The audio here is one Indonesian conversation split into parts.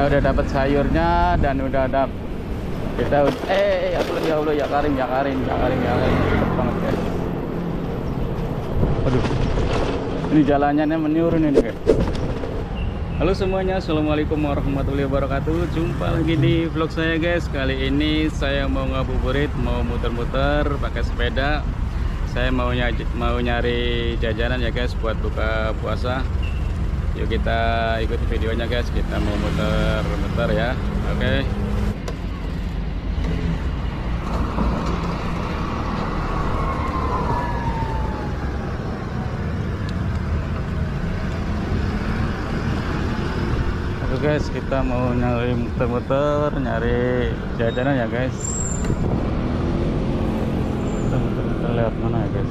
Kita udah dapat sayurnya dan udah dapat ya Karim. Cepet banget guys. Aduh. Ini jalannya menurun ini guys. Halo semuanya, assalamualaikum warahmatullahi wabarakatuh. Jumpa lagi di vlog saya guys. Kali ini saya mau ngabuburit, mau muter-muter pakai sepeda. Saya mau nyari jajanan ya guys buat buka puasa. Yuk kita ikuti videonya guys. Kita mau muter-muter ya. Oke. Guys, kita mau nyari muter-muter, nyari jajanan ya guys. Kita muter-muter lewat mana ya guys?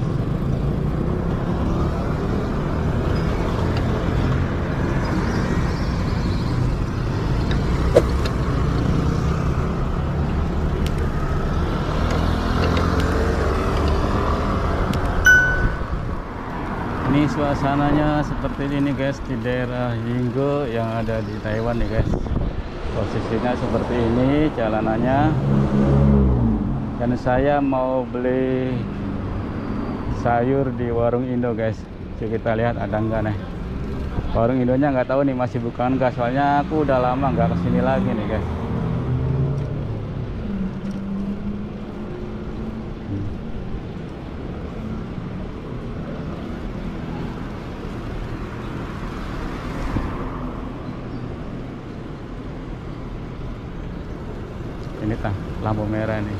Ini suasananya seperti ini guys, di daerah Yingge yang ada di Taiwan nih guys. Posisinya seperti ini jalanannya. Dan saya mau beli sayur di warung Indo guys. Jadi kita lihat ada enggak nih. Warung Indonya nggak tahu nih masih buka enggak, soalnya aku udah lama nggak kesini lagi nih guys. Ini lampu merah nih.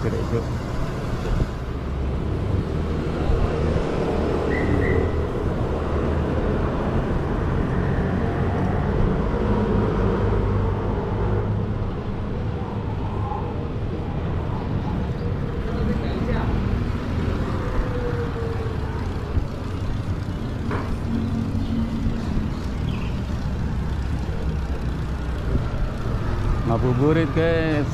Kecil-kecil. Ngabuburit guys.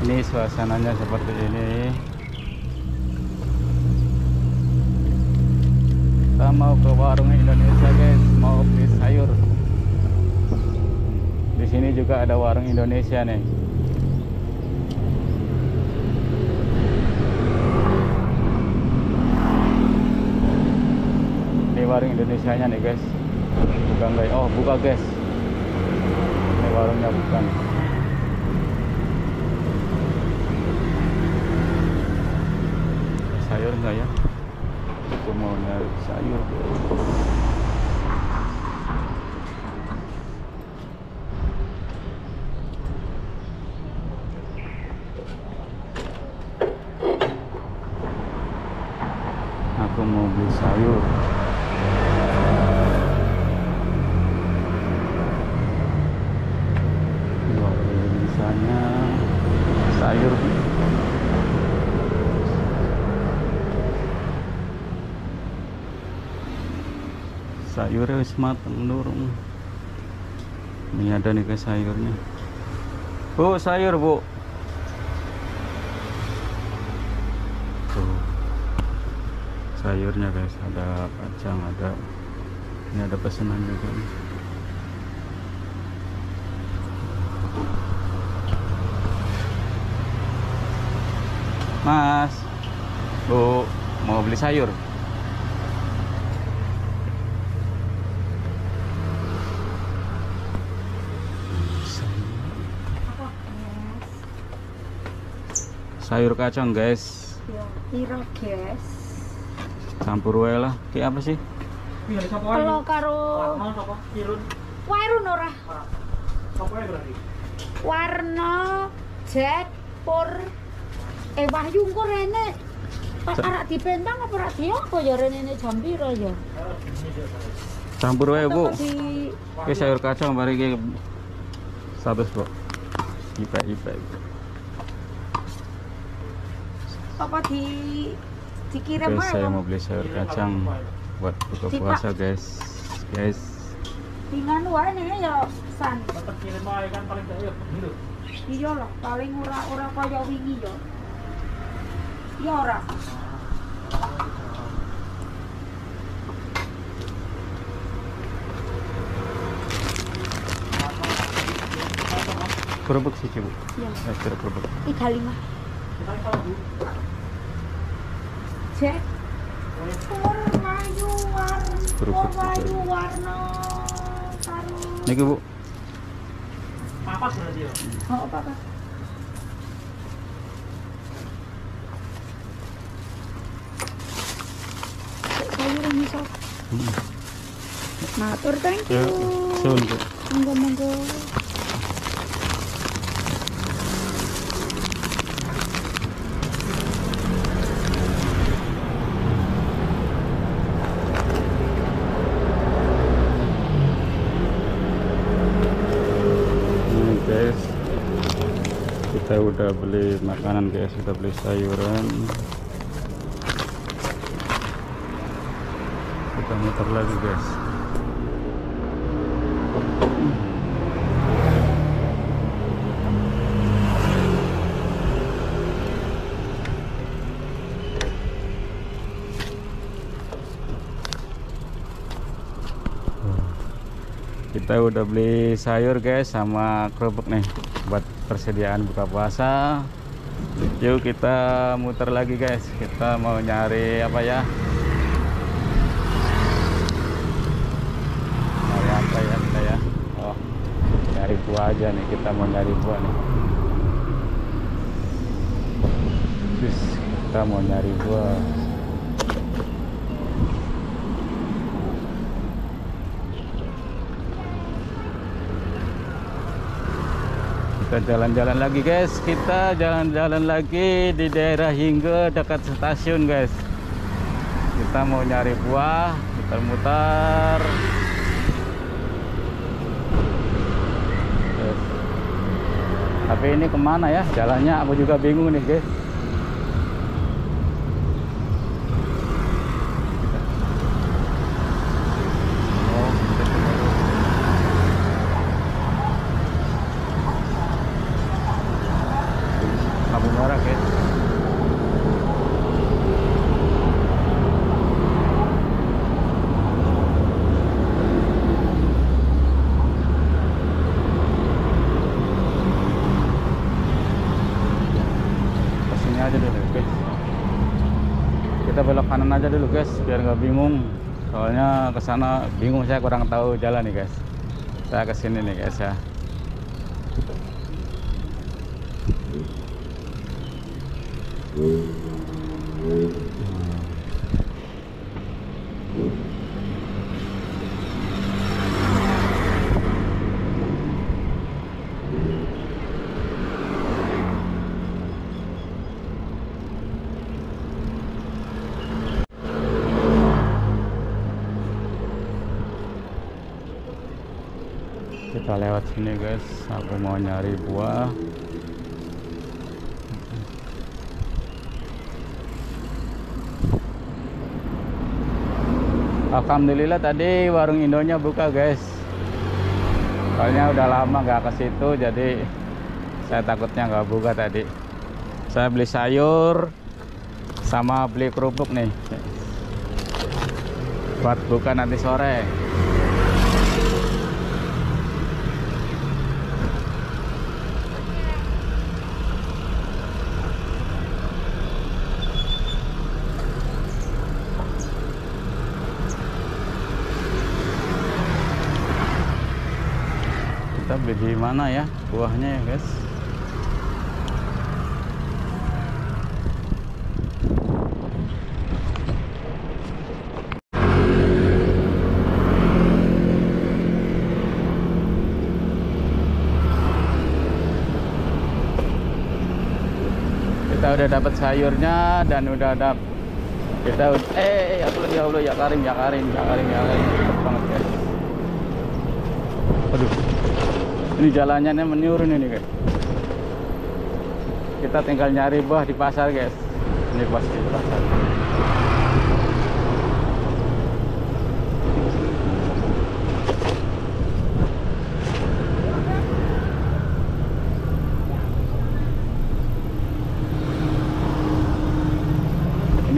Ini suasananya seperti ini. Kita mau ke warung Indonesia guys, mau beli sayur. Di sini juga ada warung Indonesia nih. Ini warung Indonesianya nih guys. Bukan guys, oh buka guys, ini warungnya bukan. Sayur enggak ya? Aku mau nyari sayur. Aku mau beli sayur. Sayur sayurnya wis mateng nurung. Ini ada nih guys sayurnya. Bu, sayur bu. Tuh sayurnya guys, ada kacang, ada ini, ada pesanan juga nih. Mas, Bu, mau beli sayur? Sayur kacang, guys. Iya, guys. Campur wae lah. Ki apa sih? Kalau karo warung ora. Warna Jackpur. Wahyu engko rene pas arek dipentang apa ora dioko ya rene jam pira ya. Campur wae, Bu. Oke, sayur kacang mari iki 100, Bu. Ipek-ipek. Apa dikirim wae. Saya mau beli sayur kacang buat buka puasa, guys. Guys. Dengan warnanya ya san. Tetep kirim kan paling gede ya. Iya lah, paling ora kaya wingi ya. Ya ora. Kerupuk sih Bu. Iya. Nah, kerupuk. 35. Cek. Warna niki Bu. Papas berarti ya? Oh, papas. Matur, thank you. Monggo-monggo. Kita udah beli makanan guys, sudah beli sayuran. Kita muter lagi guys. Kita udah beli sayur guys sama kerupuk nih buat persediaan buka puasa. Yuk kita muter lagi guys, kita mau nyari apa ya, kita ya, oh nyari buah aja nih, kita mau nyari buah nih. Terus kita mau nyari buah. Kita jalan-jalan lagi guys, kita jalan-jalan lagi di daerah Yingge dekat stasiun guys. Kita mau nyari buah, muter-muter. Tapi ini kemana ya jalannya, aku juga bingung nih guys. Aja dulu guys biar nggak bingung, soalnya kesana bingung, saya kurang tahu jalan nih guys. Saya kesini nih guys ya, kita lewat sini guys, aku mau nyari buah. Alhamdulillah tadi warung Indonya buka guys, soalnya udah lama nggak ke situ, jadi saya takutnya nggak buka tadi. Saya beli sayur sama beli kerupuk nih buat buka nanti sore. Di mana ya buahnya ya guys? Kita udah dapat sayurnya dan udah ada kita ya Allah ya karim cepet banget guys. Aduh. Ini jalannya menurun ini guys. Kita tinggal nyari buah di pasar guys. Ini pasti di pasar.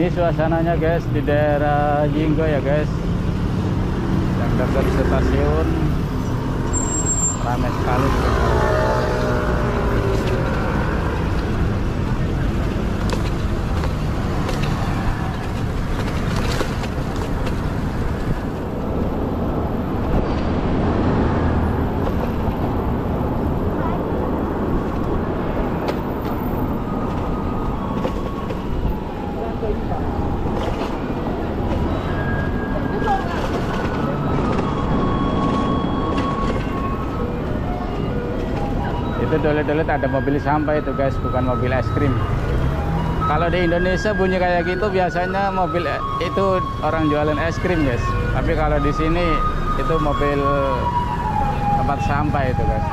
Ini suasananya guys di daerah Yingge ya guys. Yang dekat stasiun ramai sekali. Itu dolet-dolet ada mobil sampah itu guys, bukan mobil es krim. Kalau di Indonesia bunyi kayak gitu biasanya mobil itu orang jualan es krim guys. Tapi kalau di sini itu mobil tempat sampah itu guys.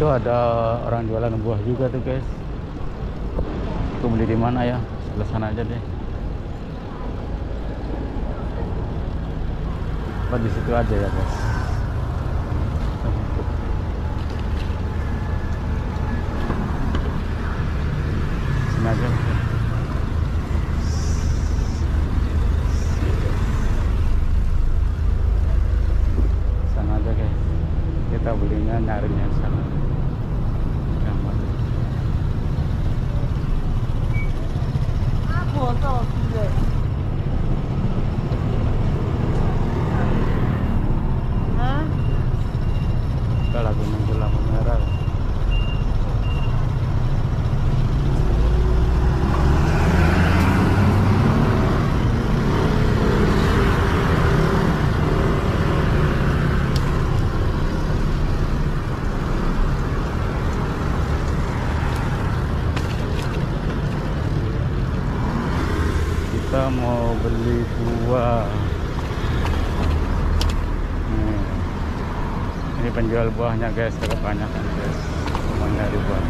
Itu ada orang jualan buah juga tuh guys. Aku beli di mana ya? Sebelah sana aja deh. Apa di situ aja ya guys? Sini aja. Sana aja guys. Kita belinya nyarinya sana. Kita mau beli buah. Ini penjual buahnya guys, kebanyakan guys. Semuanya ada buah.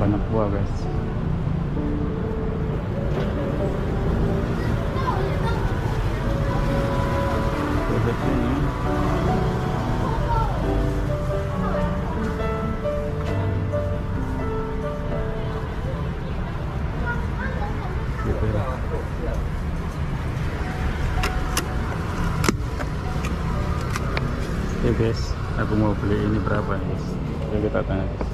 Banyak buah guys. Ya guys, aku mau beli ini berapa guys? Jadi kita tanya guys.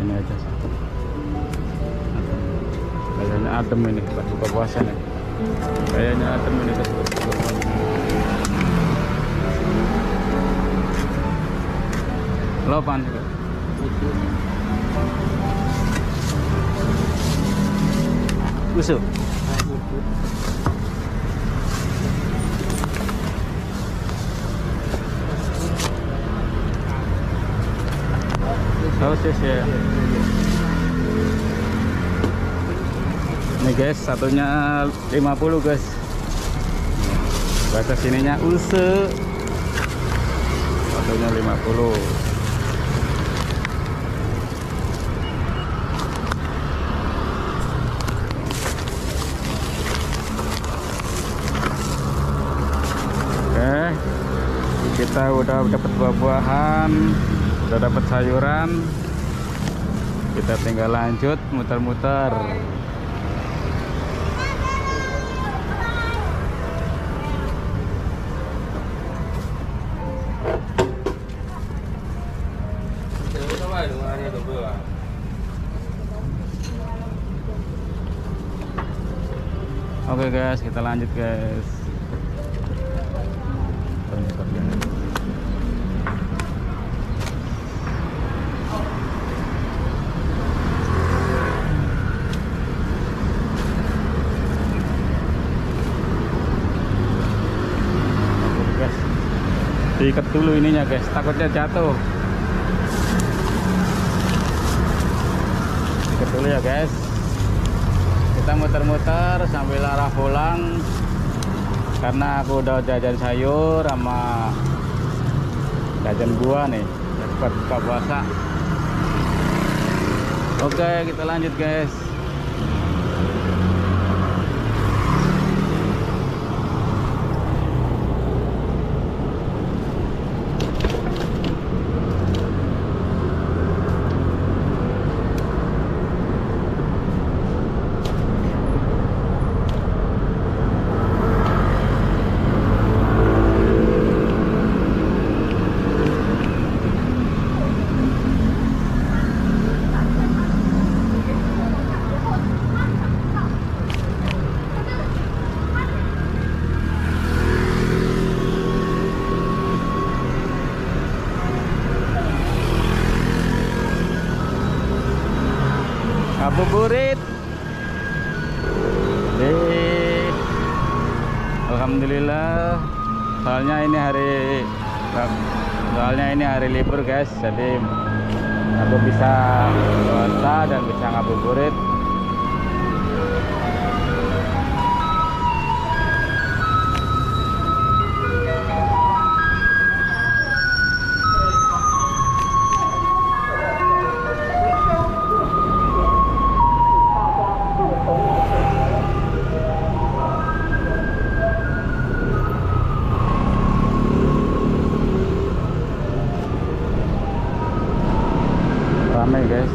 Ini aja satu. Kayaknya adem ini pas buka puasa nih. Kayaknya adem ini pas buka puasa. Lopan juga. Busuk. Oh, ya. Ini guys, satunya 50 guys. Bahasa sininya use. Satunya 50. kita udah dapat buah-buahan, udah dapat sayuran, kita tinggal lanjut muter-muter. Oke guys, kita lanjut guys. Diikat dulu ininya guys, takutnya jatuh. Diikat dulu ya guys. Kita muter-muter sambil arah pulang, karena aku udah jajan sayur sama jajan buah nih buat buka puasa. Oke, kita lanjut guys. Ngabuburit. Alhamdulillah. Soalnya ini hari libur guys, jadi aku bisa puasa dan bisa ngabuburit. Ramai guys.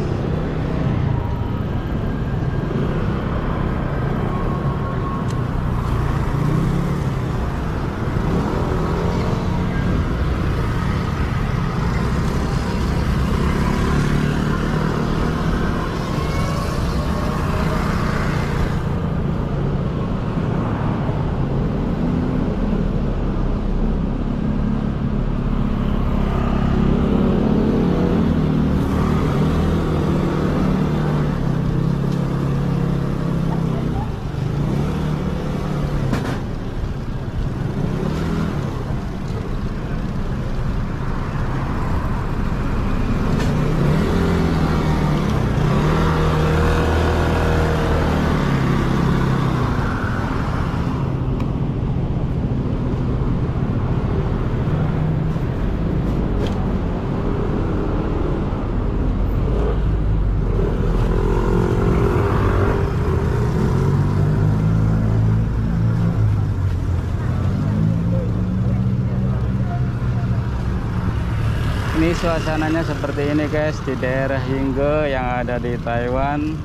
Ini suasananya seperti ini guys, di daerah Yingge yang ada di Taiwan.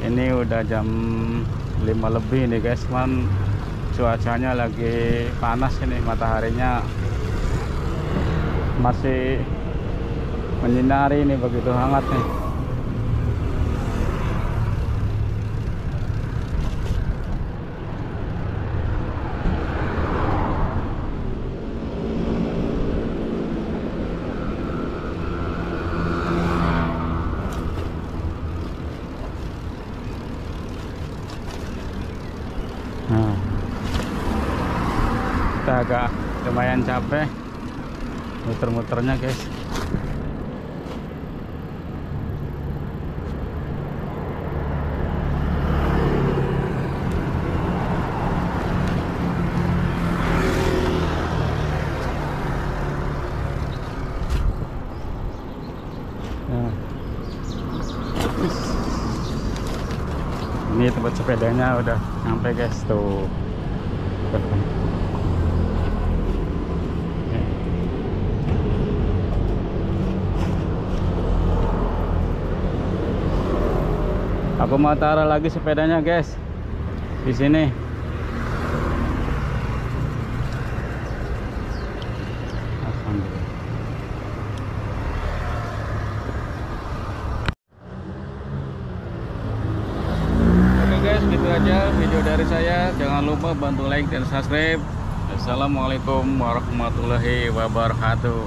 Ini udah jam 5 lebih nih guys, cuman cuacanya lagi panas ini, mataharinya masih menyinari ini, begitu hangat nih. Kita agak lumayan capek muter-muternya guys. Ini tempat sepedanya udah nyampe guys, tuh. Aku mau taruh lagi sepedanya, guys, di sini. Oke guys, gitu aja video dari saya. Jangan lupa bantu like dan subscribe. Assalamualaikum warahmatullahi wabarakatuh.